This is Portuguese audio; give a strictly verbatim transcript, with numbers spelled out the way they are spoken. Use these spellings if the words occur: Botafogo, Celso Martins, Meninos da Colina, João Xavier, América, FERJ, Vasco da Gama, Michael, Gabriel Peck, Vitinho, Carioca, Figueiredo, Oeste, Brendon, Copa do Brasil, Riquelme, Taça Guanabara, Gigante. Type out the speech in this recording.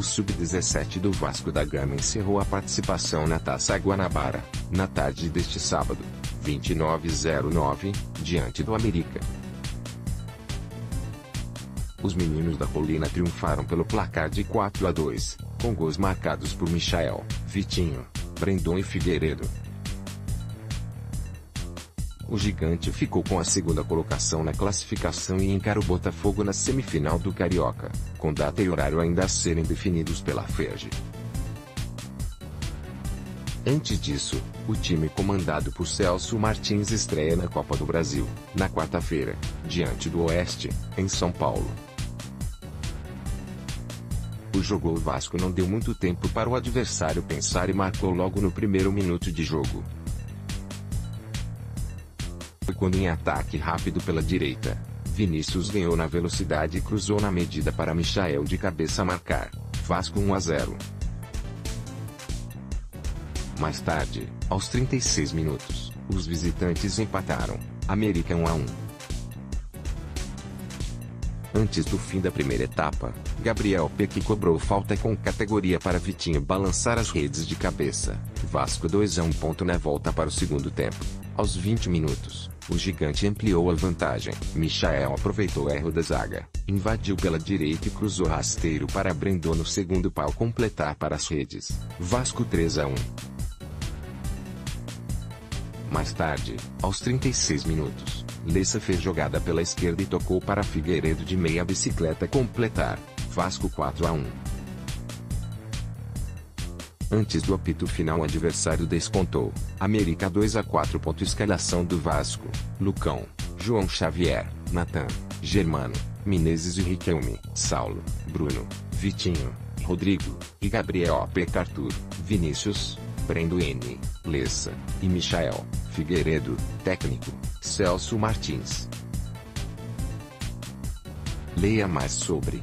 o sub dezessete do Vasco da Gama encerrou a participação na Taça Guanabara, na tarde deste sábado, vinte e nove a zero nove, diante do América. Os meninos da Colina triunfaram pelo placar de quatro a dois, com gols marcados por Michael, Vitinho, Brendon e Figueiredo. O gigante ficou com a segunda colocação na classificação e encara o Botafogo na semifinal do Carioca, com data e horário ainda a serem definidos pela F E R J. Antes disso, o time comandado por Celso Martins estreia na Copa do Brasil, na quarta-feira, diante do Oeste, em São Paulo. O jogo o Vasco não deu muito tempo para o adversário pensar e marcou logo no primeiro minuto de jogo. Quando em ataque rápido pela direita, Vinícius ganhou na velocidade e cruzou na medida para Michael de cabeça marcar, Vasco um a zero. Mais tarde, aos trinta e seis minutos, os visitantes empataram, América um a um. Antes do fim da primeira etapa, Gabriel Peck cobrou falta com categoria para Vitinho balançar as redes de cabeça, Vasco dois a um. Na volta para o segundo tempo, aos vinte minutos, o gigante ampliou a vantagem. Michael aproveitou o erro da zaga, invadiu pela direita e cruzou rasteiro para Brendon no segundo pau completar para as redes. Vasco três a um. Mais tarde, aos trinta e seis minutos, Lessa fez jogada pela esquerda e tocou para Figueiredo de meia bicicleta completar. Vasco quatro a um. Antes do apito final, o adversário descontou. América dois a quatro. Escalação do Vasco: Lucão, João Xavier, Natan, Germano, Menezes e Riquelme, Saulo, Bruno, Vitinho, Rodrigo, e Gabriel Peck. Arthur, Vinícius, Brendo N, Lessa, e Michael, Figueiredo. Técnico: Celso Martins. Leia mais sobre